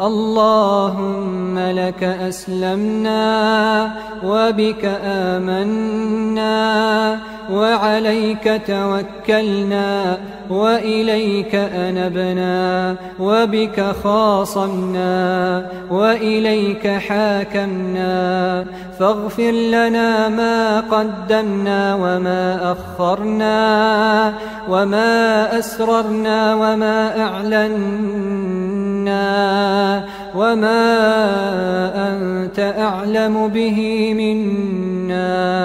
اللهم لك أسلمنا، وبك آمنا، وعليك توكلنا، وإليك أنبنا، وبك خاصمنا، وإليك حاكمنا. فاغفر لنا ما قدمنا وما أخرنا، وما أسررنا وما أعلنا، وما أنت أعلم به منا.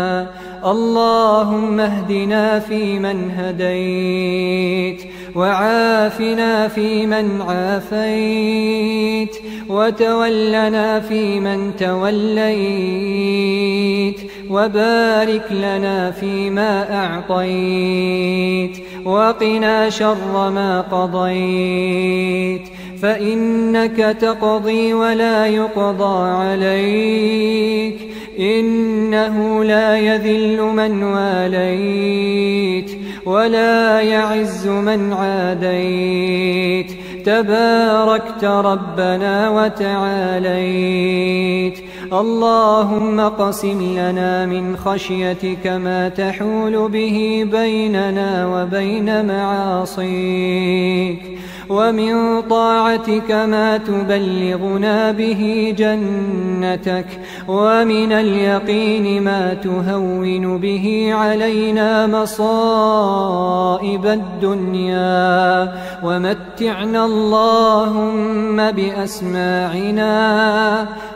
اللهم اهدنا فيمن هديت، وعافنا فيمن عافيت، وتولنا فيمن توليت، وبارك لنا فيما أعطيت، وقنا شر ما قضيت، فإنك تقضي ولا يقضى عليك، إنه لا يذل من واليت ولا يعز من عاديت. تباركت ربنا وتعاليت. اللهم اقسم لنا من خشيتك ما تحول به بيننا وبين معاصيك، ومن طاعتك ما تبلغنا به جنتك، ومن اليقين ما تهون به علينا مصائب الدنيا. ومتعنا اللهم بأسماعنا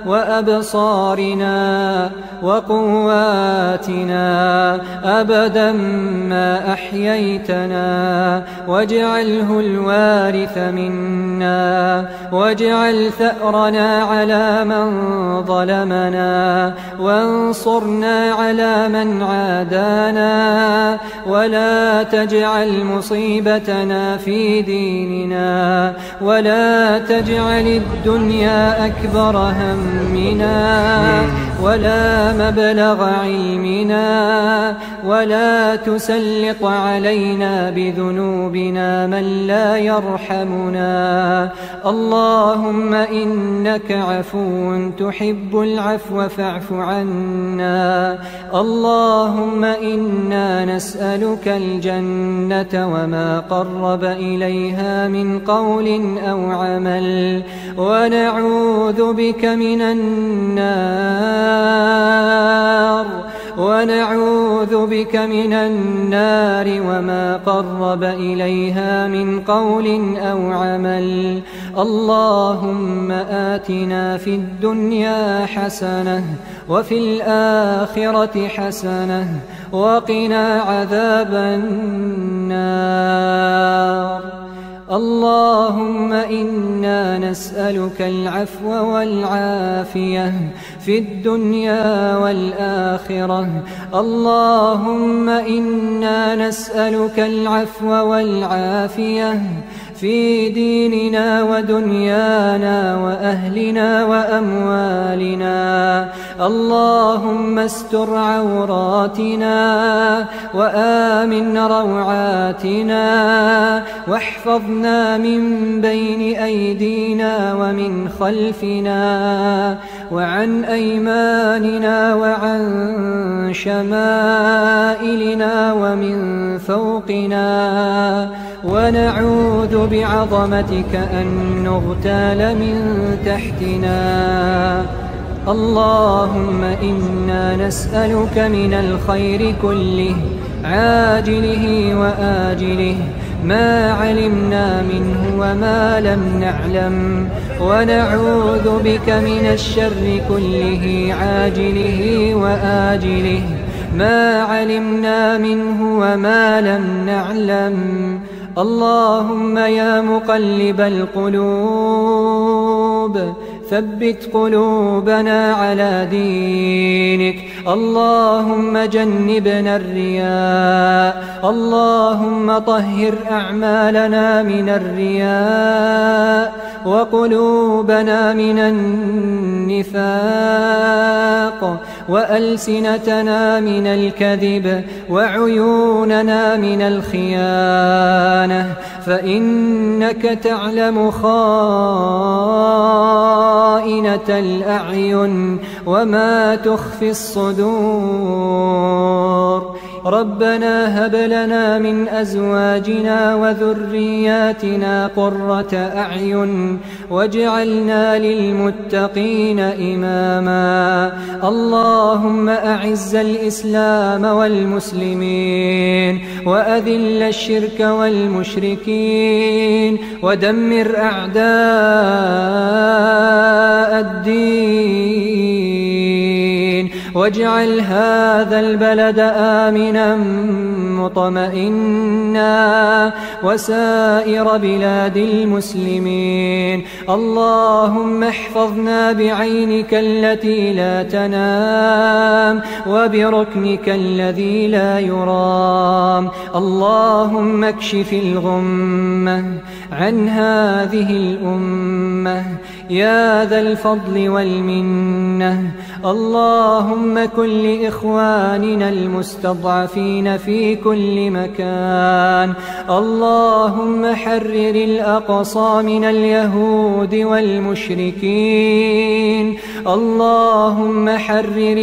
وأبصارنا أبصارنا وقواتنا أبدا ما أحييتنا واجعله الوارث منا واجعل ثأرنا على من ظلمنا وانصرنا على من عادانا ولا تجعل مصيبتنا في ديننا ولا تجعل الدنيا أكبر همنا ولا مبلغ علمنا ولا تسلط علينا بذنوبنا من لا يرحمنا. اللهم إنك عفو تحب العفو فاعف عنا. اللهم إنا نسألك الجنة وما قرب إليها من قول أو عمل ونعوذ بك من النار وما قرب إليها من قول أو عمل. اللهم آتنا في الدنيا حسنة وفي الآخرة حسنة وقنا عذاب النار. اللهم إنا نسألك العفو والعافية في الدنيا والآخرة. اللهم إنا نسألك العفو والعافية في ديننا ودنيانا وأهلنا وأموالنا. اللهم استر عوراتنا وآمن روعاتنا واحفظنا من بين أيدينا ومن خلفنا وعن أيماننا وعن شمائلنا ومن فوقنا ونعوذ بعظمتك أن نغتال من تحتنا. اللهم إنا نسألك من الخير كله عاجله وآجله ما علمنا منه وما لم نعلم ونعوذ بك من الشر كله عاجله وآجله ما علمنا منه وما لم نعلم. اللهم يا مقلب القلوب ثبت قلوبنا على دينك. اللهم جنبنا الرياء. اللهم طهر أعمالنا من الرياء وقلوبنا من النفاق وألسنتنا من الكذب وعيوننا من الخيانة فإنك تعلم خائنة الأعين وما تخفي الصدور. ربنا هب لنا من أزواجنا وذرياتنا قرة أعين واجعلنا للمتقين إماما. اللهم أعز الإسلام والمسلمين وأذل الشرك والمشركين ودمر أعداء الدين واجعل هذا البلد آمنا مطمئنا وسائر بلاد المسلمين. اللهم احفظنا بعينك التي لا تنام وبركنك الذي لا يرام. اللهم اكشف الغمة عن هذه الأمة يا ذا الفضل والمنة. اللهم كن لإخواننا المستضعفين في كل مكان. اللهم حرر الأقصى من اليهود والمشركين. اللهم حرر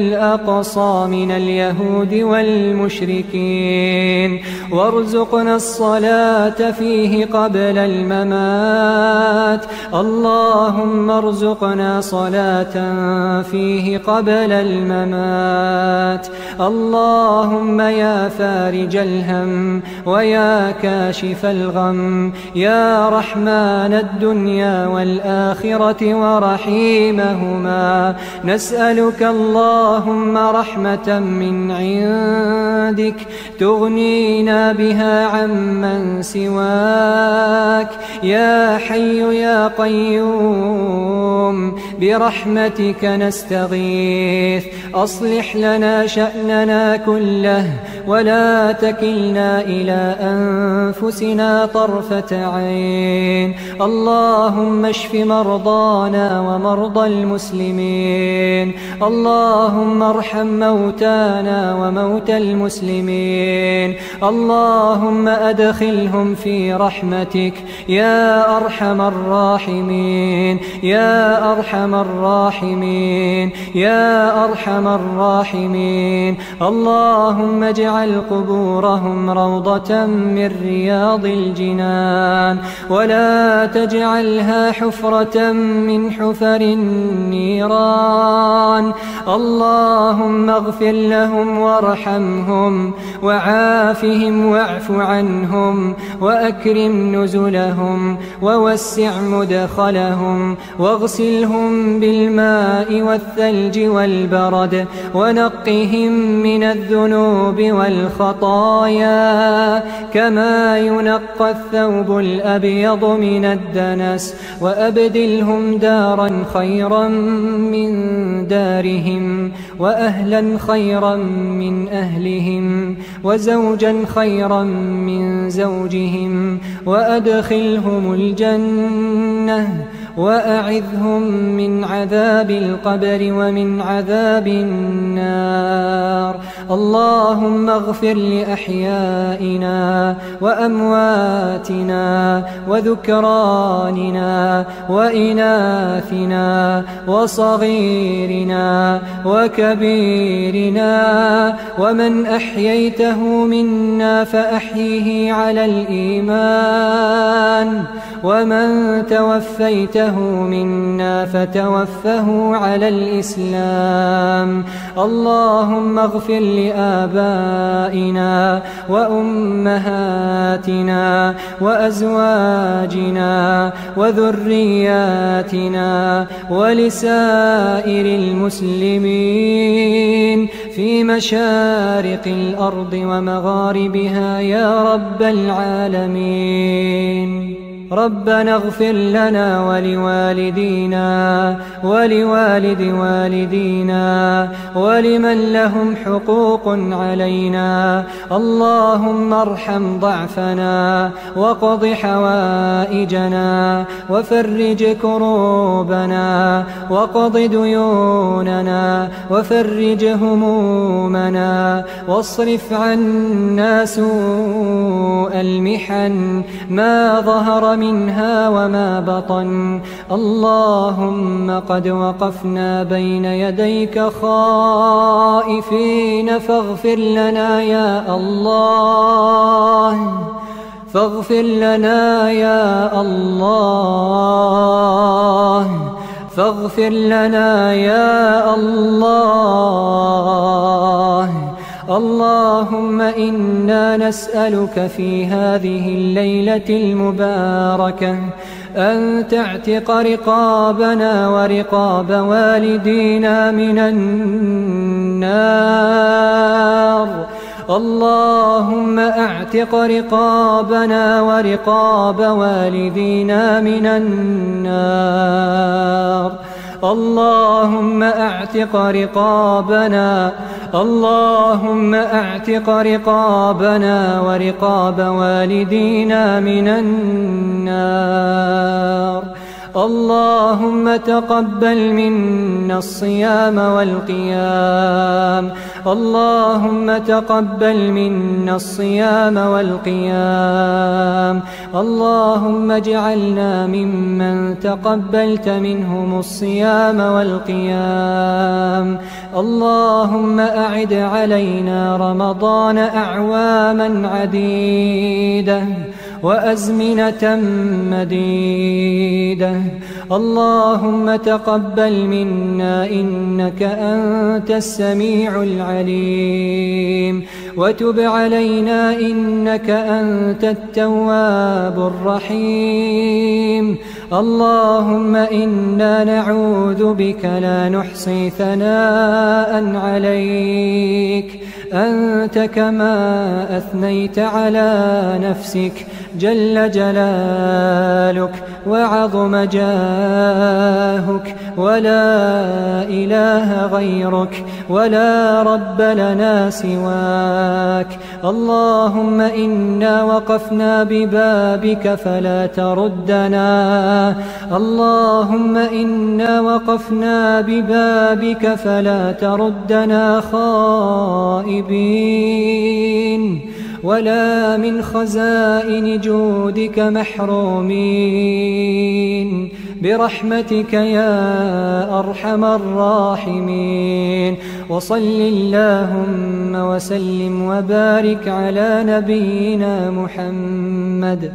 الأقصى من اليهود والمشركين وارزقنا الصلاة بعثت فيه قبل الممات اللهم ارزقنا صلاة فيه قبل الممات اللهم يا فارج الهم ويا كاشف الغم يا رحمن الدنيا والآخرة ورحيمهما نسألك اللهم رحمة من عندك تغنينا بها عمن سواك يا حي يا قيوم برحمتك نستغيث أصلح لنا شأننا كله ولا تكلنا إلى أنفسنا طرفة عين اللهم اشف مرضانا ومرضى المسلمين اللهم ارحم موتانا وموتى المسلمين اللهم أدخلهم في رحمتك يا أرحم الراحمين يا أرحم الراحمين يا أرحم الراحمين اللهم اجعل قبورهم روضة من رياض الجنان ولا تجعلها حفرة من حفر النيران اللهم اغفر لهم وارحمهم وعافهم واعف عنهم وأكرم نزلهم ووسع مدخلهم واغسلهم بالماء والثلج والبرد ونقهم من الذنوب والخطايا كما ينقى الثوب الأبيض من الدنس وأبدلهم دارا خيرا من دارهم وأهلا خيرا من أهلهم وزوجا خيرا من زوجهم وأدخلهم الجنة وأعذهم من عذاب القبر ومن عذاب النار اللهم اغفر لأحيائنا وأمواتنا وذكراننا وإناثنا وصغيرنا وكبيرنا ومن أحييته منا فأحيه على الإيمان ومن توفيته منا فتوفه على الإسلام اللهم اغفر لآبائنا وأمهاتنا وأزواجنا وذرياتنا ولسائر المسلمين في مشارق الأرض ومغاربها يا رب العالمين ربنا اغفر لنا ولوالدينا ولوالد والدينا ولمن لهم حقوق علينا اللهم ارحم ضعفنا وقض حوائجنا وفرج كروبنا وقض ديوننا وفرج همومنا واصرف عنا سوء المحن ما ظهر منها وما بطن اللهم قد وقفنا بين يديك خائفين فاغفر لنا يا الله فاغفر لنا يا الله فاغفر لنا يا الله اللهم إنا نسألك في هذه الليلة المباركة أن تعتق رقابنا ورقاب والدينا من النار اللهم اعتق رقابنا ورقاب والدينا من النار اللهم اعتق رقابنا اللهم اعتق رقابنا ورقاب والدينا من النار اللهم تقبل منا الصيام والقيام اللهم تقبل منا الصيام والقيام اللهم اجعلنا ممن تقبلت منهم الصيام والقيام اللهم أعد علينا رمضان أعواما عديدة وأزمنة مديدة. اللهم تقبل منا إنك أنت السميع العليم، وتب علينا إنك أنت التواب الرحيم. اللهم إنا نعوذ بك لا نحصي ثناء عليك، أنت كما أثنيت على نفسك جل جلالك وعظم جاهك، ولا إله غيرك ولا رب لنا سواك. اللهم إنا وقفنا ببابك فلا تردنا، اللهم إنا وقفنا ببابك فلا تردنا خائبين، ولا من خزائن جودك محرومين، برحمتك يا أرحم الراحمين. وصل اللهم وسلم وبارك على نبينا محمد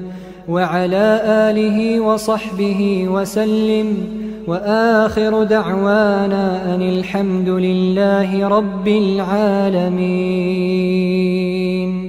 وعلى آله وصحبه وسلم، وآخر دعوانا أن الحمد لله رب العالمين.